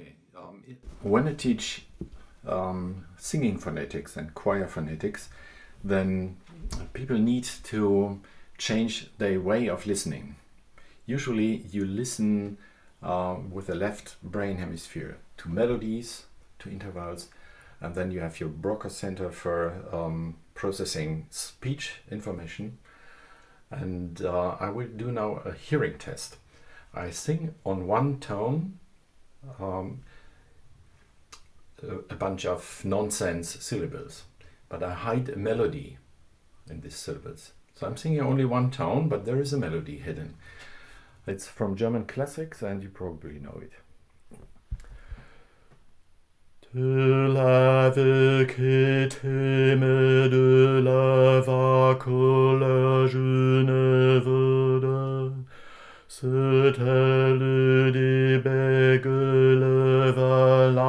Okay. When I teach singing phonetics and choir phonetics, then people need to change their way of listening. Usually you listen with the left brain hemisphere to melodies, to intervals, and then you have your Broca Center for processing speech information. And I will do now a hearing test. I sing on one tone a bunch of nonsense syllables, but I hide a melody in these syllables. So I'm singing only one tone, but there is a melody hidden. It's from German classics, and you probably know it. De la vérité mais de la vache je ne veux c'est elle des bègues valables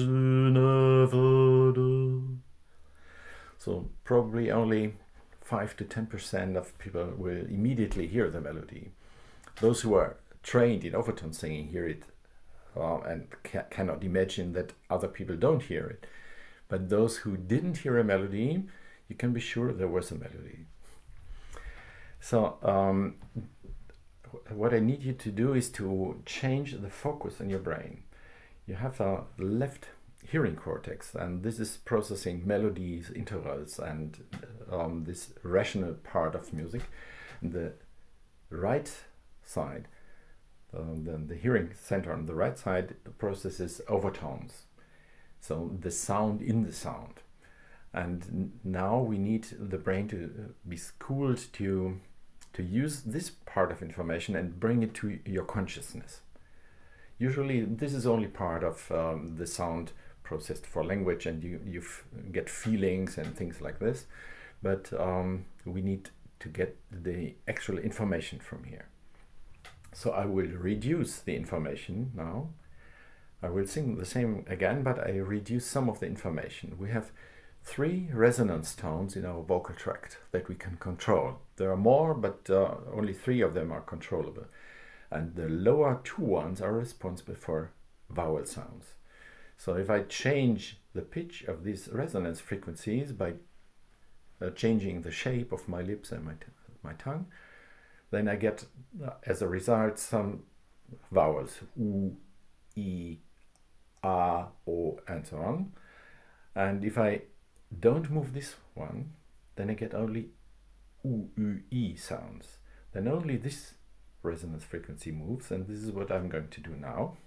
une veude. So probably only 5 to 10% of people will immediately hear the melody. Those who are trained in overtone singing hear it and cannot imagine that other people don't hear it. But those who didn't hear a melody, you can be sure there was a melody. So what I need you to do is to change the focus in your brain. You have a left hearing cortex, and this is processing melodies, intervals, and this rational part of music. And the right side, the hearing center on the right side processes overtones, so the sound in the sound. And now we need the brain to be schooled to use this part of information and bring it to your consciousness. Usually this is only part of the sound processed for language, and you get feelings and things like this, but we need to get the actual information from here. So I will reduce the information now. I will sing the same again, but I reduce some of the information. We have 3 resonance tones in our vocal tract that we can control. There are more, but only 3 of them are controllable. And the lower 2 ones are responsible for vowel sounds. So if I change the pitch of these resonance frequencies by changing the shape of my lips and my tongue, then I get, as a result, some vowels, U, I, A, O, and so on. And if I don't move this one, then I get only U, U, I sounds. Then only this resonance frequency moves, and this is what I'm going to do now.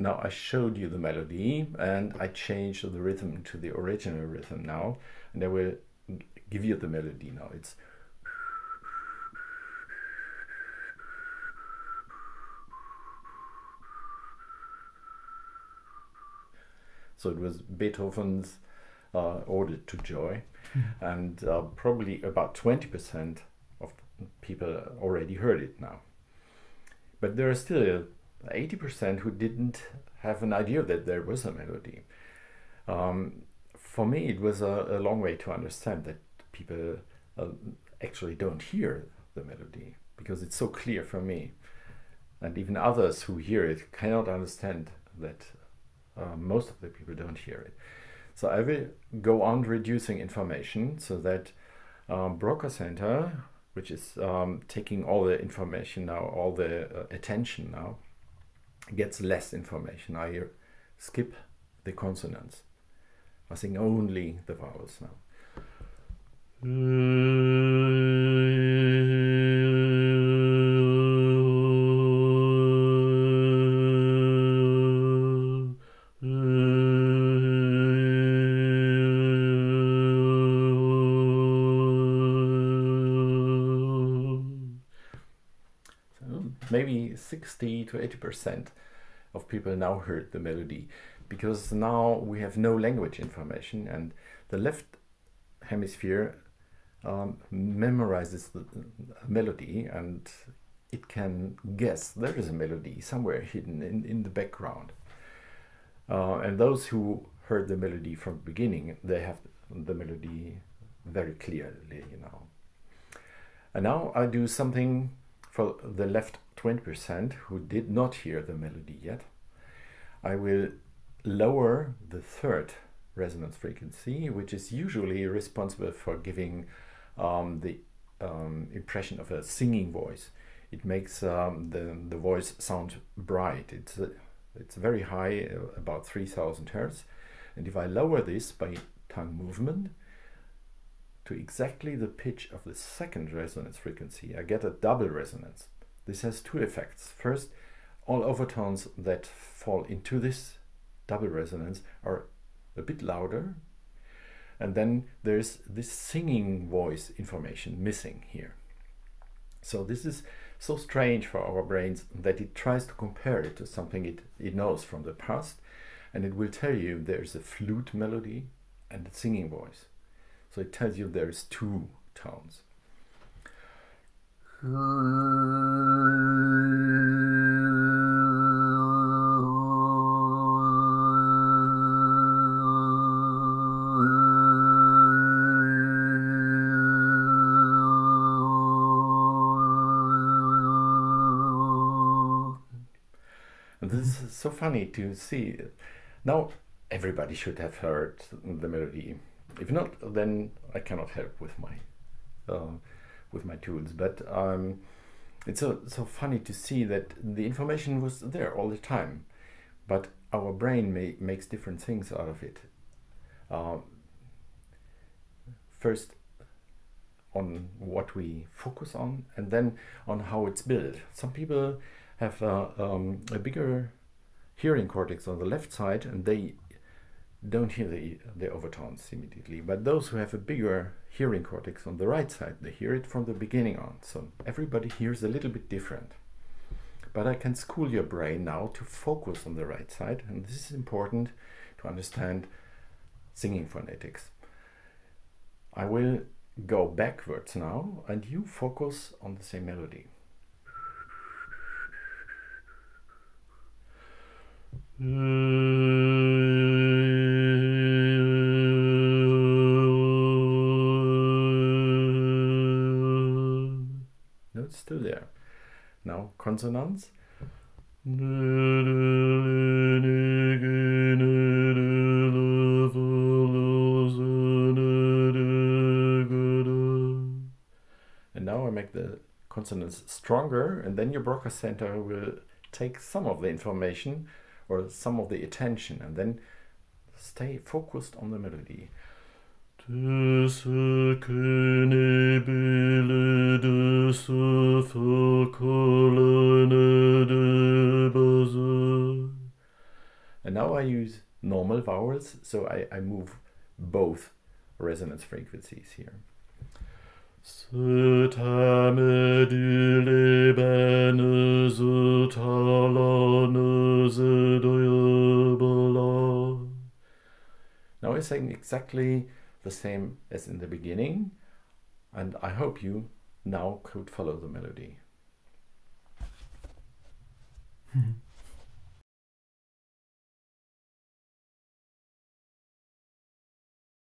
Now I showed you the melody, and I changed the rhythm to the original rhythm now, and I will give you the melody now. It's so it was Beethoven's Ode to Joy, and probably about 20% of people already heard it now. But there are still 80% who didn't have an idea that there was a melody. For me, it was a long way to understand that people actually don't hear the melody, because it's so clear for me. And even others who hear it cannot understand that most of the people don't hear it. So I will go on reducing information so that Broca Center, which is taking all the information now, all the attention now, gets less information. I skip the consonants. I sing only the vowels now. Maybe 60 to 80% of people now heard the melody, because now we have no language information, and the left hemisphere memorizes the melody, and it can guess there is a melody somewhere hidden in the background. And those who heard the melody from the beginning, they have the melody very clearly, you know. And now I do something for the left 20% who did not hear the melody yet. I will lower the third resonance frequency, which is usually responsible for giving the impression of a singing voice. It makes the voice sound bright. It's very high, about 3000 Hertz. And if I lower this by tongue movement to exactly the pitch of the second resonance frequency, I get a double resonance. This has two effects. First, all overtones that fall into this double resonance are a bit louder. And then there's this singing voice information missing here. So this is so strange for our brains that it tries to compare it to something it knows from the past, and it will tell you there's a flute melody and a singing voice. So it tells you there's two tones. This is so funny to see. Now everybody should have heard the melody. If not, then I cannot help with my tools. But it's so funny to see that the information was there all the time, but our brain makes different things out of it. First on what we focus on, and then on how it's built. Some people have a bigger hearing cortex on the left side, and they don't hear the overtones immediately. But those who have a bigger hearing cortex on the right side, they hear it from the beginning on. So everybody hears a little bit different. But I can school your brain now to focus on the right side, and this is important to understand singing phonetics. I will go backwards now, and you focus on the same melody. No, it's still there. Now consonants. And now I make the consonants stronger, and then your Broca Center will take some of the information or some of the attention, and then stay focused on the melody. And now I use normal vowels, so I move both resonance frequencies here. Now I sang exactly the same as in the beginning, and I hope you now could follow the melody.